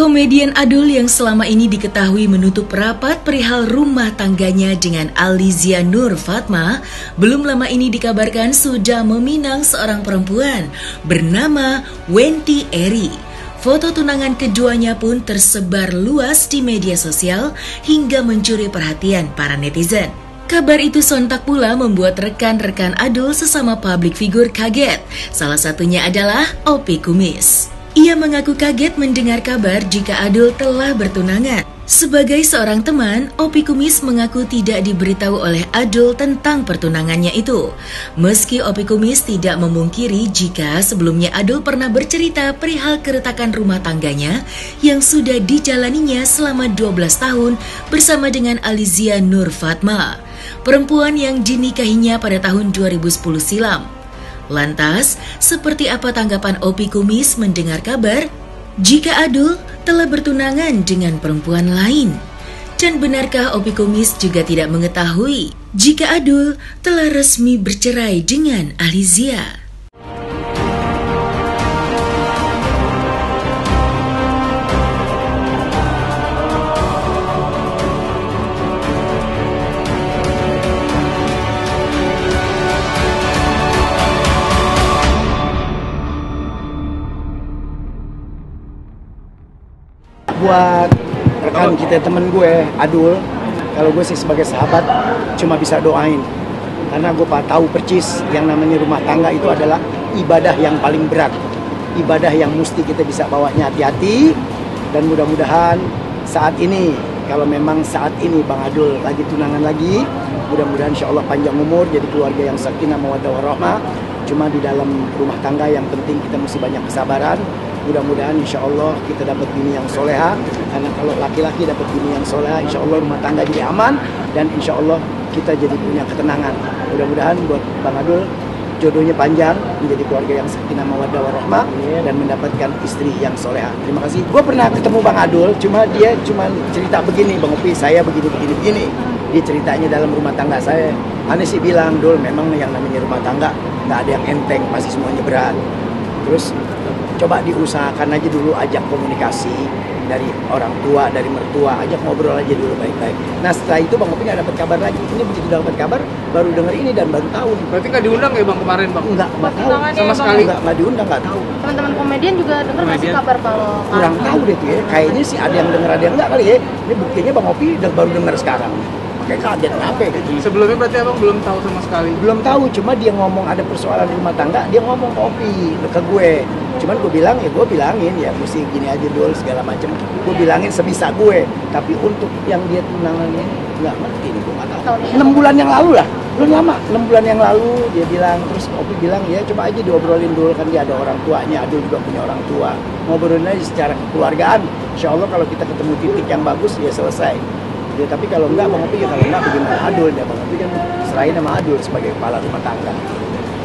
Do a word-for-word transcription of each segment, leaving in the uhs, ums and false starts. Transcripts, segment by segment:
Komedian Adul yang selama ini diketahui menutup rapat perihal rumah tangganya dengan Alizia Nur Fatma, belum lama ini dikabarkan sudah meminang seorang perempuan bernama Wendy Eri. Foto tunangan keduanya pun tersebar luas di media sosial hingga mencuri perhatian para netizen. Kabar itu sontak pula membuat rekan-rekan Adul sesama publik figur kaget, salah satunya adalah Opie Kumis. Ia mengaku kaget mendengar kabar jika Adul telah bertunangan. Sebagai seorang teman, Opie Kumis mengaku tidak diberitahu oleh Adul tentang pertunangannya itu. Meski Opie Kumis tidak memungkiri jika sebelumnya Adul pernah bercerita perihal keretakan rumah tangganya yang sudah dijalaninya selama dua belas tahun bersama dengan Alizia Nur Fatma, perempuan yang dinikahinya pada tahun dua ribu sepuluh silam. Lantas, seperti apa tanggapan Opie Kumis mendengar kabar jika Adul telah bertunangan dengan perempuan lain? Dan benarkah Opie Kumis juga tidak mengetahui jika Adul telah resmi bercerai dengan Alizia? Buat rekan kita, temen gue, Adul, kalau gue sih sebagai sahabat cuma bisa doain. Karena gue tahu percis yang namanya rumah tangga itu adalah ibadah yang paling berat. Ibadah yang mesti kita bisa bawanya hati-hati. Dan mudah-mudahan saat ini, kalau memang saat ini Bang Adul lagi tunangan lagi, mudah-mudahan insya Allah panjang umur, jadi keluarga yang sakinah mawaddah warahmah. Cuma di dalam rumah tangga yang penting kita mesti banyak kesabaran. Mudah-mudahan insya Allah kita dapat bini yang soleha. Karena kalau laki-laki dapat bini yang soleha, insya Allah rumah tangga jadi aman. Dan insya Allah kita jadi punya ketenangan. Mudah-mudahan buat Bang Adul jodohnya panjang, menjadi keluarga yang sakinah mawaddah warahmah, dan mendapatkan istri yang soleha. Terima kasih. Gue pernah ketemu Bang Adul, cuma dia cuma cerita begini, Bang Opie, saya begini-begini-begini. Dia ceritanya dalam rumah tangga saya. Ane sih bilang, Dul, memang yang namanya rumah tangga nggak ada yang enteng, pasti semuanya berat. Terus coba diusahakan aja dulu, ajak komunikasi dari orang tua, dari mertua, ajak ngobrol aja dulu baik-baik. Nah setelah itu Bang Opie nggak dapat kabar lagi. Ini begitu dapat kabar, baru dengar ini dan baru tahu. Berarti nggak diundang ya Bang kemarin Bang? Nggak, nggak tahu sama sekali. Nggak, nggak diundang, nggak tahu. Teman-teman komedian juga dengar ngasih kabar kalau kurang tahu deh tuh ya. Kayaknya sih ada yang dengar, ada yang nggak kali ya. Ini buktinya Bang Opie udah baru dengar sekarang. Kaget apa gitu. Sebelumnya berarti Abang belum tahu sama sekali? Belum tahu, cuma dia ngomong ada persoalan rumah tangga, dia ngomong ke Opie, ke gue. Cuman gue bilang, ya gue bilangin, ya mesti gini aja dulu segala macam. Gue bilangin sebisa gue, tapi untuk yang dia tunangannya nggak ngerti nih, gue nggak tahu. enam bulan yang lalu lah, belum lama, enam bulan yang lalu dia bilang, terus Opie bilang, ya coba aja diobrolin dulu, kan dia ada orang tuanya, Adul juga punya orang tua. Ngobrolin aja secara kekeluargaan, insya Allah kalau kita ketemu titik yang bagus, ya selesai. Ya, tapi kalau enggak Bang Opie, ya kalau enggak bagaimana Adul, ya Bang Opie kan serahin sama Adul sebagai kepala rumah tangga.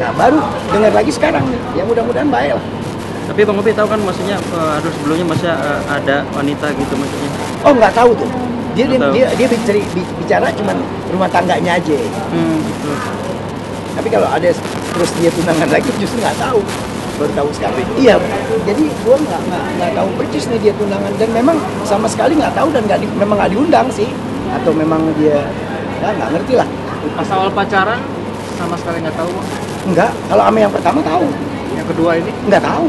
Nah baru dengar lagi sekarang nih, ya mudah-mudahan baik lah. Tapi Bang Opie tahu kan maksudnya uh, Adul sebelumnya masih uh, ada wanita gitu maksudnya? Oh nggak tahu tuh, dia dia, tahu. dia dia bicara, bicara cuman rumah tangganya aja. Hmm, gitu. Tapi kalau ada terus dia tunangan lagi justru nggak tahu. Baru tahu sekarang. Iya, jadi gue nggak nggak tahu persis nih dia tunangan, dan memang sama sekali nggak tahu, dan nggak di, memang nggak diundang sih, atau memang dia nggak nah, ngerti lah. Pas awal pacaran sama sekali nggak tahu. Nggak, kalau ama yang pertama tahu. Yang kedua ini nggak tahu,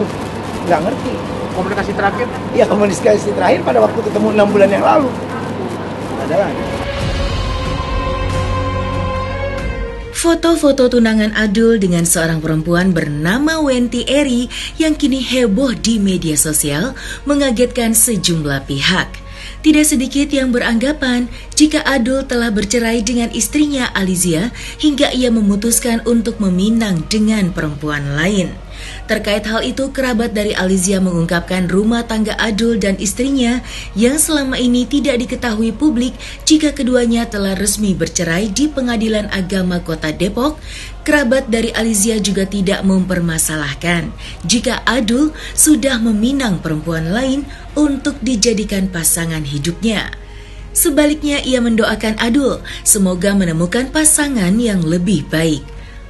nggak ngerti. Komunikasi terakhir? Iya, komunikasi terakhir pada waktu ketemu enam bulan yang lalu. Adalah. Foto-foto tunangan Adul dengan seorang perempuan bernama Wendy Eri yang kini heboh di media sosial mengagetkan sejumlah pihak. Tidak sedikit yang beranggapan jika Adul telah bercerai dengan istrinya Alizia hingga ia memutuskan untuk meminang dengan perempuan lain. Terkait hal itu, kerabat dari Alizia mengungkapkan rumah tangga Adul dan istrinya yang selama ini tidak diketahui publik jika keduanya telah resmi bercerai di Pengadilan Agama Kota Depok. Kerabat dari Alizia juga tidak mempermasalahkan jika Adul sudah meminang perempuan lain untuk dijadikan pasangan hidupnya. Sebaliknya, ia mendoakan Adul semoga menemukan pasangan yang lebih baik.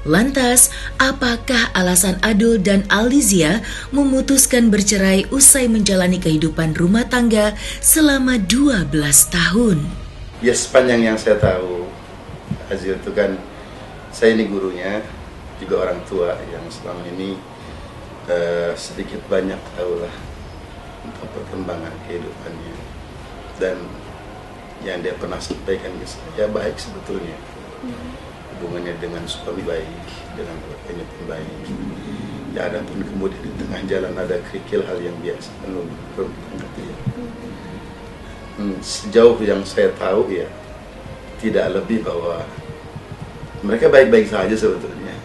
Lantas, apakah alasan Adul dan Alizia memutuskan bercerai usai menjalani kehidupan rumah tangga selama dua belas tahun? Ya, sepanjang yang saya tahu, Azil itu kan, saya ini gurunya, juga orang tua yang selama ini uh, sedikit banyak tahulah tentang perkembangan kehidupannya. Dan yang dia pernah sampaikan ke saya, baik sebetulnya. Hmm. Hubungannya dengan suami baik, dengan keluarganya pun baik. Ya, adapun kemudian di tengah jalan ada kerikil, hal yang biasa belum belum ditanggapi. Ya. Hmm, sejauh yang saya tahu ya, tidak lebih bahwa mereka baik-baik saja sebetulnya.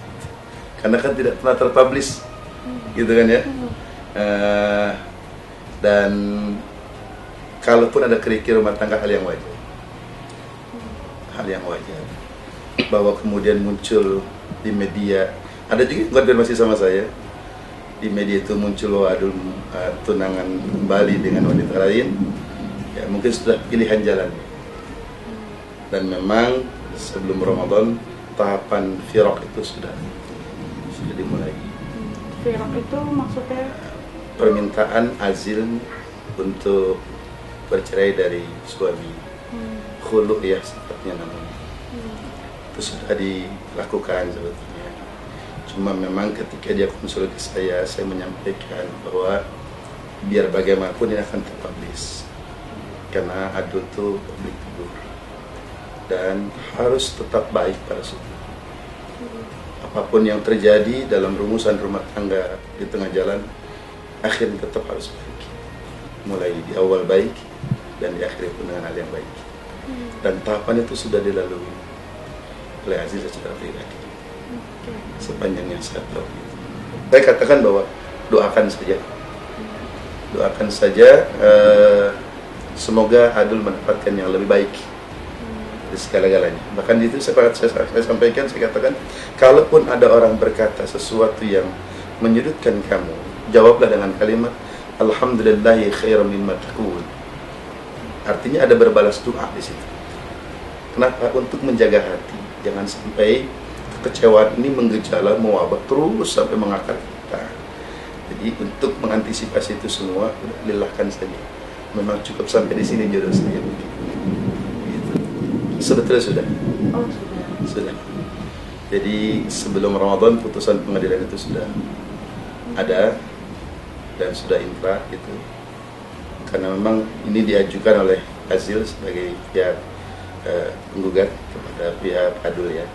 Karena kan tidak pernah terpublish, gitu kan ya. Uh, dan kalaupun ada kerikil rumah tangga, hal yang wajar, hal yang wajar. Bahwa kemudian muncul di media, ada juga konfirmasi sama saya, di media itu muncul Adul uh, tunangan kembali dengan wanita lain, ya mungkin sudah pilihan jalan. Dan memang sebelum Ramadan tahapan firaq itu sudah sudah dimulai. Firaq itu maksudnya permintaan Azil untuk bercerai dari suami, hmm. khulu ya sifatnya namanya. Sudah dilakukan sebetulnya, cuma memang ketika dia konsul ke saya, saya menyampaikan bahwa biar bagaimanapun ini akan terpublish karena Adul itu publik figur dan harus tetap baik pada suami. Apapun yang terjadi dalam rumusan rumah tangga di tengah jalan, akhirnya tetap harus baik, mulai di awal baik dan di akhirnya pun dengan hal yang baik, dan tahapan itu sudah dilalui oleh Azil secara pribadi, sepanjang yang saya tahu. Saya katakan bahwa doakan saja, doakan saja, eh, semoga Adul mendapatkan yang lebih baik dari segala-galanya. Bahkan di itu saya, saya, saya sampaikan, saya katakan, kalaupun ada orang berkata sesuatu yang menyudutkan kamu, jawablah dengan kalimat Alhamdulillahi khairan mimma taqul. Artinya ada berbalas doa di situ. Kenapa? Untuk menjaga hati. Jangan sampai kekecewaan ini menggejala, mewabah terus sampai mengakar kita. Jadi untuk mengantisipasi itu semua, lilahkan saja. Memang cukup sampai di sini jodoh saya. Gitu. Sebetulnya sudah. Oh, sudah. Sudah. Jadi sebelum Ramadan putusan pengadilan itu sudah ada dan sudah inkrah gitu. Karena memang ini diajukan oleh Azil sebagai pihak Uh, penggugat kepada pihak Adul ya,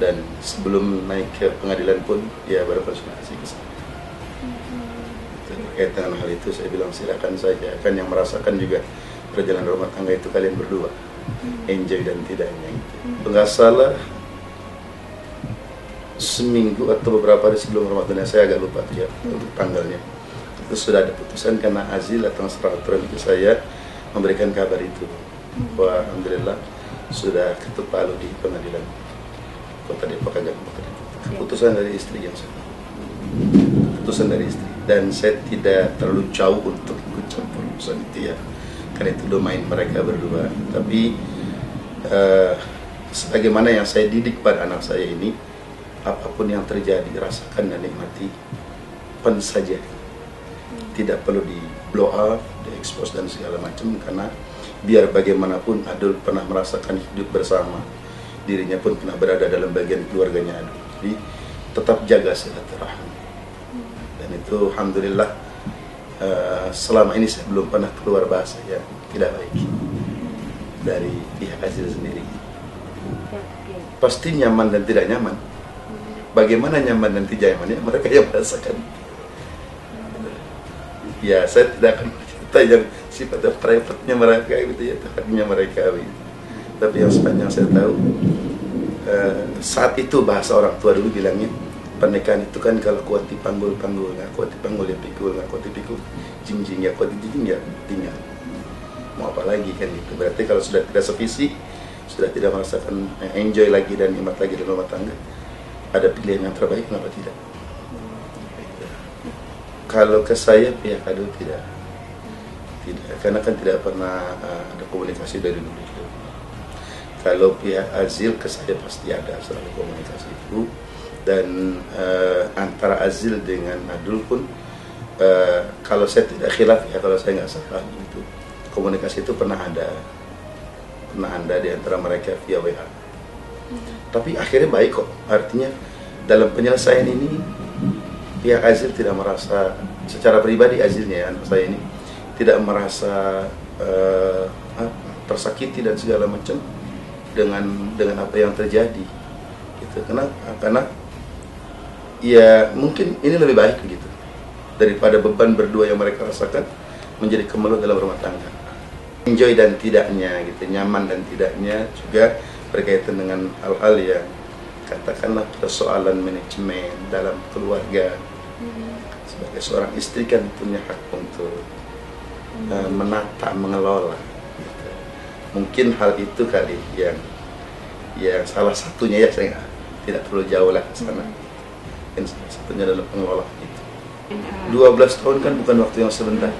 dan sebelum naik ke pengadilan pun ya baru konsultasi ke sana. Terkait dengan hal itu saya bilang silakan saja, kan yang merasakan juga perjalanan rumah tangga itu kalian berdua, enjoy dan tidaknya. Enggak salah seminggu atau beberapa hari sebelum Ramadan, saya agak lupa ya untuk tanggalnya, itu sudah ada putusan karena Azil atau sekretaris itu saya memberikan kabar itu. Wah, alhamdulillah sudah ketuk palu di pengadilan Kota Depok agak keputusan dari istri yang saya keputusan dari istri dan saya tidak terlalu jauh untuk ikut campur urusan itu ya, karena itu domain mereka berdua. Tapi eh, sebagaimana yang saya didik pada anak saya ini, apapun yang terjadi rasakan dan nikmati pen saja, tidak perlu di blow up, di expose dan segala macam, karena biar bagaimanapun Adul pernah merasakan hidup bersama, dirinya pun pernah berada dalam bagian keluarganya Adul. Jadi tetap jaga silaturahmi. Dan itu alhamdulillah uh, selama ini saya belum pernah keluar bahasa yang tidak baik dari pihak Azil sendiri. Pasti nyaman dan tidak nyaman. Bagaimana nyaman dan tidak nyamannya mereka yang merasakan. Ya saya tidak akan cerita yang sifatnya private-nya mereka gitu ya, tempatnya mereka gitu. Tapi yang sepanjang saya tahu, eh, saat itu bahasa orang tua dulu bilangnya pernikahan itu kan kalau kuat dipanggul panggul, nggak kuat dipanggul ya pikul, nggak kuat dipikul jingjing, nggak kuat dijingjing ya tinggal. Mau apa lagi kan gitu. Berarti kalau sudah tidak sevisi, sudah tidak merasakan enjoy lagi dan nikmat lagi dalam rumah tangga, ada pilihan yang terbaik, kenapa tidak? Kalau ke saya pihak Adul tidak. Tidak, karena kan tidak pernah uh, ada komunikasi dari dulu. kalau pihak Azil ke saya pasti ada selalu komunikasi itu, dan uh, antara Azil dengan Adul pun uh, kalau saya tidak khilaf ya, kalau saya nggak salah itu komunikasi itu pernah ada pernah ada di antara mereka via W A. hmm. Tapi akhirnya baik kok, artinya dalam penyelesaian ini pihak Azil tidak merasa, secara pribadi Azilnya, anak saya ini tidak merasa uh, tersakiti dan segala macam dengan dengan apa yang terjadi gitu. Kenapa? Karena ya mungkin ini lebih baik gitu daripada beban berdua yang mereka rasakan menjadi kemelut dalam rumah tangga. Enjoy dan tidaknya gitu, nyaman dan tidaknya juga berkaitan dengan hal-hal yang katakanlah persoalan manajemen dalam keluarga. Sebagai seorang istri kan punya hak untuk uh, menata, mengelola. Mungkin hal itu kali yang yang salah satunya, ya saya tidak perlu jauh lah ke sana. Mungkin salah satunya dalam pengelolaan itu. dua belas tahun kan bukan waktu yang sebentar.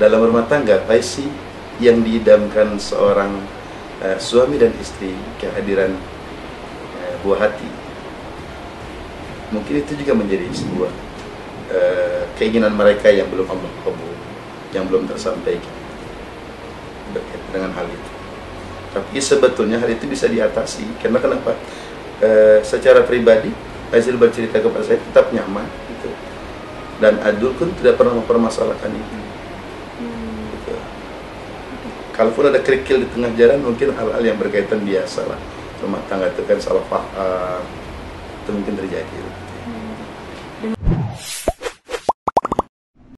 Dalam rumah tangga, apa sih yang diidamkan seorang uh, suami dan istri, kehadiran uh, buah hati. Mungkin itu juga menjadi sebuah uh, keinginan mereka yang belum Allah kabul, yang belum tersampaikan. Berkaitan dengan hal itu, tapi sebetulnya hal itu bisa diatasi. Karena kenapa? E, secara pribadi Azil bercerita kepada saya tetap nyaman gitu, dan Adul pun tidak pernah mempermasalahkan itu. hmm. Gitu. Kalaupun ada kerikil di tengah jalan, mungkin hal-hal yang berkaitan biasa lah rumah tangga itu kan, salah paham itu mungkin terjadi.